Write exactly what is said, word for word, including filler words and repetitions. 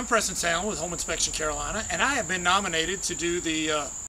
I'm Preston Sandler with Home Inspection Carolina, and I have been nominated to do the uh,